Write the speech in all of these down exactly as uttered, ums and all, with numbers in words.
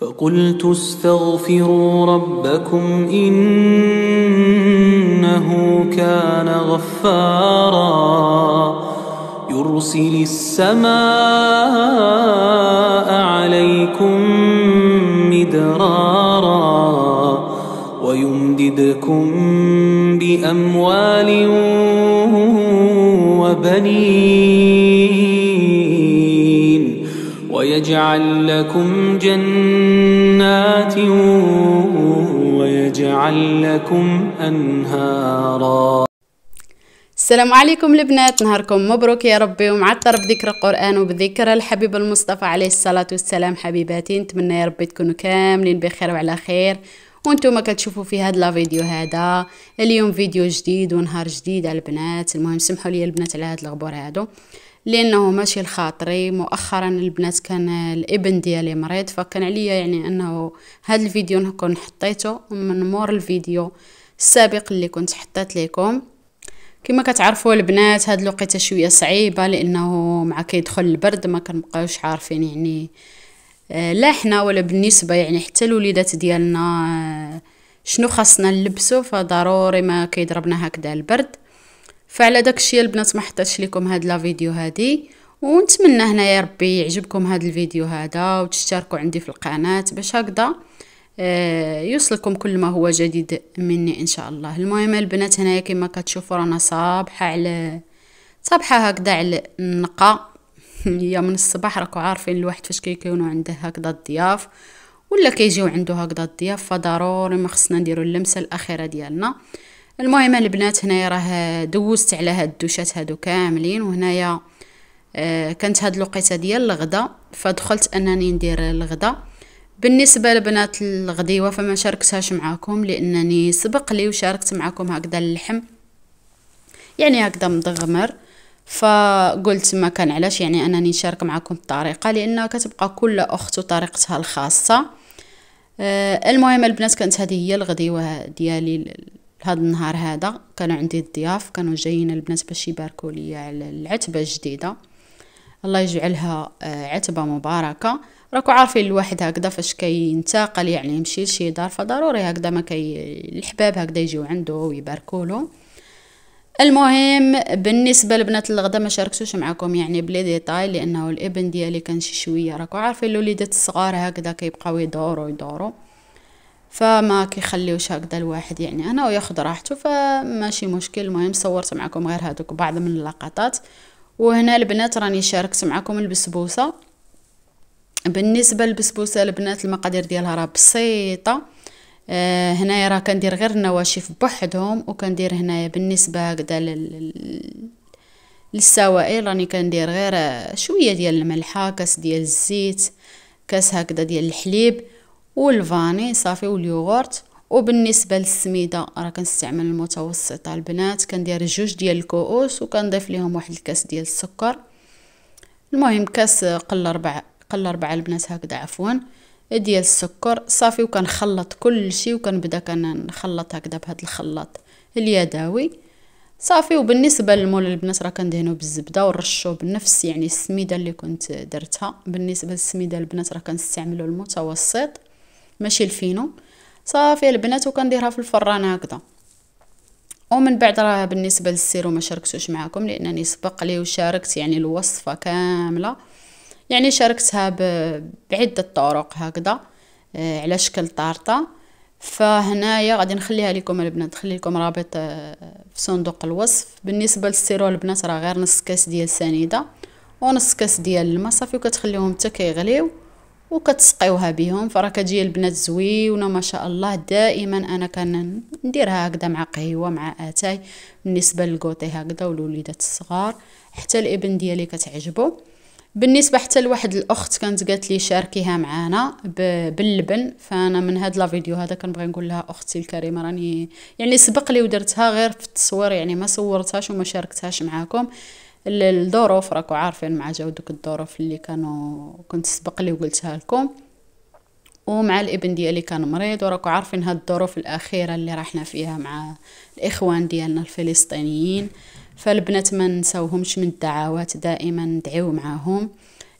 فقلت استغفروا ربكم إنه كان غفارا يرسل السماء عليكم مدرارا ويمددكم بأموال وبنين ويجعل لكم جنات ويجعل لكم أنهارا. السلام عليكم البنات، نهاركم مبروك يا ربي ومعطر بذكر القرآن وبذكر الحبيب المصطفى عليه الصلاة والسلام. حبيباتي نتمنى يا ربي تكونوا كاملين بخير وعلى خير، وانتم كتشوفوا في هذا الفيديو هذا اليوم فيديو جديد ونهار جديد البنات. المهم سمحوا لي البنات على هذا الغبور هادو لانه ماشي لخاطري. مؤخرا البنات كان الابن ديالي مريض، فكان عليا يعني انه هذا الفيديو نكون حطيته من مور الفيديو السابق اللي كنت حطيت لكم. كما كتعرفوا البنات هاد الوقيته شويه صعيبه لانه مع كيدخل البرد ما كنبقاوش عارفين يعني لا حنا ولا بالنسبه يعني حتى الوليدات ديالنا شنو خاصنا نلبسو، فضروري ما كيضربنا هكذا البرد. فعلى داكشي البنات ما حطيتش لكم هاد لا فيديو هادي، ونتمنى هنا يا ربي يعجبكم هاد الفيديو هذا وتشتركوا عندي في القناه باش هكذا يوصلكم كل ما هو جديد مني ان شاء الله. المهم البنات هنايا كما كتشوفوا رانا صابحه على صابحه هكذا على النقا هي من الصباح. راكو عارفين الواحد فاش كيكونوا عنده هكذا الضياف ولا كيجيو عنده هكذا الضياف فضروري ما خصنا نديروا اللمسه الاخيره ديالنا. المهم البنات هنايا راه دوزت على هاد الدوشات هادو كاملين، وهنايا كانت هاد الوقيته ديال الغدا فدخلت انني ندير الغدا. بالنسبه لبنات الغديوه فما شاركتهاش معاكم لانني سبق لي وشاركت معاكم هكذا اللحم يعني هكذا مدغمر، فقلت ما كان علاش يعني انني نشارك معاكم الطريقه لانها كتبقى كل اخت طريقتها الخاصه. أه المهم البنات كانت هذه هي الغديوه ديالي لهذا النهار هذا. كانوا عندي الضياف كانوا جايين البنات باش يباركوا لي على العتبه الجديده، الله يجعلها عتبه مباركه. راكو عارفين الواحد هكذا فاش كينتقل يعني يمشي لشي دار فضروري هكذا ما كي الحباب هكذا يجيو عنده ويباركوا له. المهم بالنسبه لبنات الغدا ما شاركتوش معكم يعني بلي ديتاي لانه الابن ديالي كان شي شويه راكو عارفين الوليدات الصغار هكذا كيبقاو يدوروا يدوروا فما كيخليوش هكذا الواحد يعني انا وياخذ راحته فماشي مشكل. المهم صورت معكم غير هذوك بعض من اللقطات. وهنا البنات راني شاركت معكم البسبوسه. بالنسبه للبسبوسه البنات المقادير ديالها راه بسيطه. آه هنايا راه كندير غير النواشف بوحدهم، وكندير هنايا بالنسبه هكذا لل... للسوائل راني كندير غير شويه ديال الملحه، كاس ديال الزيت، كاس هكذا ديال الحليب والفاني صافي واليوغورت. وبالنسبه للسميده راه كنستعمل المتوسطه البنات، كندير جوج ديال الكؤوس وكنضيف ليهم واحد الكاس ديال السكر. المهم كاس قل ربع قل ربعه البنات هكذا عفوا ديال السكر صافي، وكنخلط كل شيء وكنبدا كنخلط هكذا بهذا الخلاط اليدوي صافي. وبالنسبه للمول البنات راه كندهنوا بالزبده ونرشوا بنفس يعني السميده اللي كنت درتها. بالنسبه للسميده البنات راه كنستعملوا المتوسط ماشي الفينو صافي البنات، وكنديرها في الفران هكذا. ومن بعد راه بالنسبه للسيرو ما شاركتوش معكم لانني سبق لي وشاركت يعني الوصفه كامله يعني شاركتها بعده طرق هكذا على شكل طارطه. فهنايا غادي نخليها لكم البنات، نخلي لكم رابط في صندوق الوصف. بالنسبه للسيرو البنات راه غير نص كاس ديال سنيده ونص كاس ديال الماء صافي، وكتخليهم حتى كيغليو وكتسقيوها بهم فراه كتجي البنات زويونه ما شاء الله. دائما انا كنديرها هكذا مع قهوه مع اتاي بالنسبه للكوطي هكذا والوليدات الصغار حتى الابن ديالي كتعجبو. بالنسبه حتى لواحد الاخت كانت قالت لي شاركيها معانا باللبن، فانا من هاد لا فيديو هذا كنبغي نقول لها اختي الكريمه راني يعني سبق لي ودرتها غير في التصوير يعني ما صورتهاش وما شاركتهاش معاكم الظروف. راكو عارفين مع جاو دوك الظروف اللي كانوا كنت سبق لي وقلتها لكم، ومع الابن ديالي كان مريض، وراكو عارفين هاد الظروف الاخيره اللي راحنا فيها مع الاخوان ديالنا الفلسطينيين. فالبنات ما نساوهمش من الدعوات، دائما ندعيو معاهم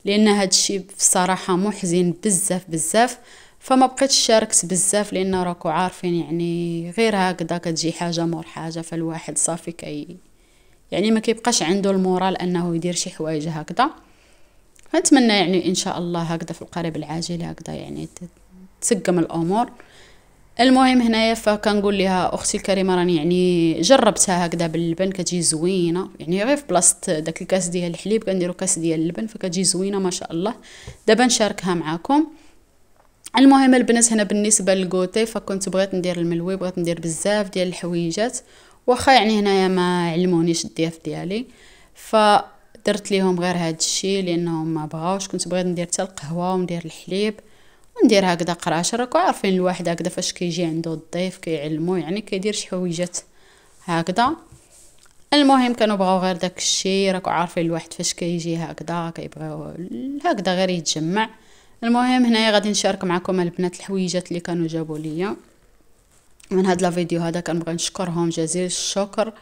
لان هاد الشيء بصراحه محزن بزاف بزاف. فما بقيتش شاركت بزاف، لان راكو عارفين يعني غير هكذا كتجي حاجه مور حاجه، فالواحد صافي كي يعني ما كيبقاش عنده المورال انه يدير شي حوايج هكذا. فنتمنى يعني ان شاء الله هكذا في القريب العاجل هكذا يعني تسقم الامور. المهم هنايا فكنقول لها اختي الكريمه راني يعني جربتها هكذا باللبن كتجي زوينه، يعني غير في بلاصه داك الكاس ديال الحليب كنديروا كاس ديال اللبن فكتجي زوينه ما شاء الله. دابا نشاركها معكم. المهم البنات هنا بالنسبه للكوتي فكنت بغيت ندير الملوي، بغيت ندير بزاف ديال الحويجات، واخا يعني هنايا ما علمونيش الضياف ديالي فدرت ليهم غير هاد الشيء لانهم ما بغاوش. كنت بغيت ندير حتى القهوه وندير الحليب وندير هكذا قراشه، راكو عارفين الواحد هكذا فاش كيجي عنده الضيف كيعلمو يعني كيدير شي حويجات هكذا. المهم كانوا بغاو غير داك الشيء، راكو عارفين الواحد فاش كيجي هكذا كيبغيو هكذا غير يتجمع. المهم هنايا غادي نشارك معكم البنات الحويجات اللي كانوا جابوا ليا من هاد لا فيديو هذا، كنبغي نشكرهم جزيل الشكر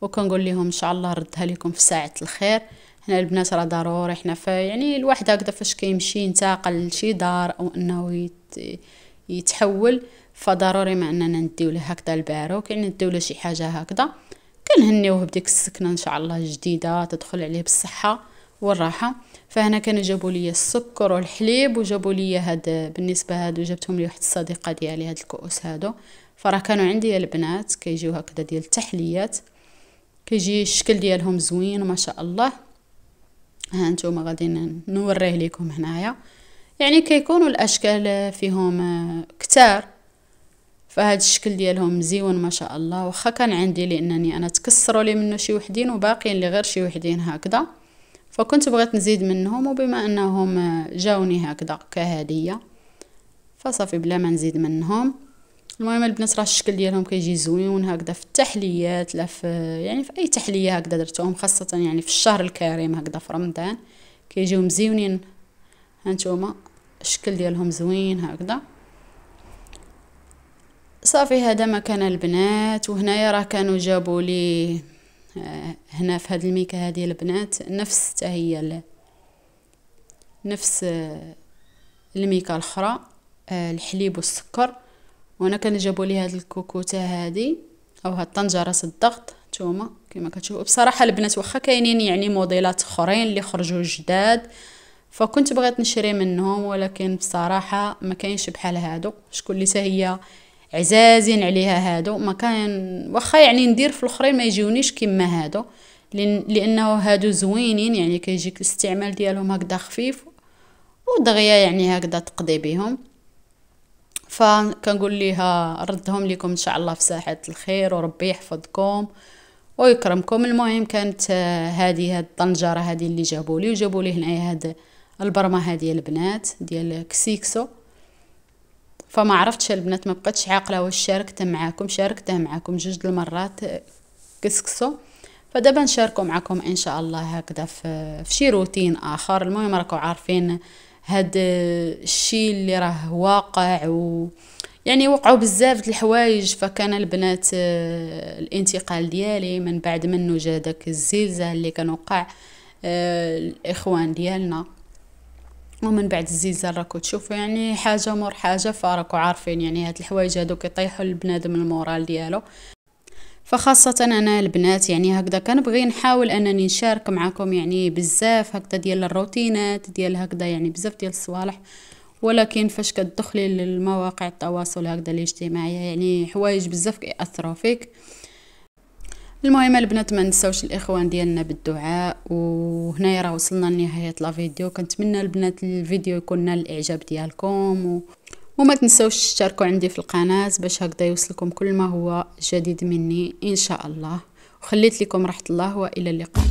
وكنقول لهم ان شاء الله نردها لكم في ساعه الخير. هنا البنات راه ضروري حنا في يعني الواحد هكذا فاش كيمشي ينتقل لشي دار او انه يتحول فضروري ما اننا نديو له هكذا الباروك، يعني نديو له شي حاجه هكذا كنهنيوه بديك السكنه ان شاء الله الجديده تدخل عليه بالصحه والراحه. فهنا كانوا جابوا لي السكر والحليب وجابوا لي هاد بالنسبه هادو جبتهم لي واحد الصديقه ديالي هاد الكؤوس هادو، فراه كانوا عندي البنات كيجيو هكذا ديال التحليات كيجي الشكل ديالهم زوين ما شاء الله. ها نتوما غادي نوريه لكم هنايا، يعني كيكونوا الاشكال فيهم كتار فهاد الشكل ديالهم مزيون ما شاء الله. واخا كان عندي لانني انا تكسروا لي منه شي وحدين وباقيين لي غير شي وحدين هكذا، فكنت بغيت نزيد منهم وبما انهم جاوني هكذا كهديه فصافي بلا ما نزيد منهم. المهم البنات راه الشكل ديالهم كيجي زوين هكذا في التحليات لا في يعني في اي تحليه هكذا درتهم، خاصه يعني في الشهر الكريم هكذا في رمضان كيجيو مزيونين. هانتوما الشكل ديالهم زوين هكذا صافي. هذا ما كان البنات. وهنايا راه كانوا جابوا لي هنا في هاد الميكا هذه البنات نفس حتى هي نفس الميكا الاخرى الحليب والسكر، وانا كان جابوا لي هاد الكوكوته هذه او هاد طنجره الضغط نتوما كما كتشوفوا. بصراحه البنات واخا كاينين يعني موديلات اخرين اللي خرجوا جداد فكنت بغيت نشري منهم، ولكن بصراحه ما كاينش بحال هادو. شكون اللي هي عزازين عليها هادو ما كان واخا يعني ندير في الاخرين ما يجونيش كما هادو، لانه هادو زوينين يعني كيجيك الاستعمال ديالهم هكذا خفيف ودغيا يعني هكذا تقضي بهم. فكنقول ليها ردهم لكم ان شاء الله في ساحه الخير وربي يحفظكم ويكرمكم. المهم كانت هذه هاد الطنجره هذه اللي جابوا لي، وجابوا لي هنايا هاد البرمه هذه البنات ديال كسيكسو. فما عرفتش البنات ما بقيتش عاقله واش شاركت معاكم شاركته معاكم جوج المرات كسكسو، فدابا نشاركو معكم ان شاء الله هكذا في شي روتين اخر. المهم راكو عارفين هاد الشيء اللي راه واقع و يعني وقعوا بزاف د الحوايج، فكان البنات الانتقال ديالي من بعد منه جا داك الزلزال اللي كان وقع الاخوان ديالنا، ومن بعد الزلزال راكو تشوفوا يعني حاجه مور حاجه، فراكو عارفين يعني هاد الحوايج هادو كيطيحوا البنادم المورال ديالو. فخاصه انا البنات يعني هكذا كنبغي نحاول انني نشارك معكم يعني بزاف هكذا ديال الروتينات ديال هكذا يعني بزاف ديال الصوالح، ولكن فاش كتدخلي للمواقع التواصل هكذا الاجتماعيه يعني حوايج بزاف كيأثروا فيك. المهم البنات ما نساوش الاخوان ديالنا بالدعاء. وهنايا راه وصلنا لنهايه لا فيديو، كنتمنى البنات الفيديو يكون نال الاعجاب ديالكم و... وما تنساوش تشتركوا عندي في القناه باش هكذا يوصلكم كل ما هو جديد مني ان شاء الله. وخليت لكم رحمه الله والى اللقاء.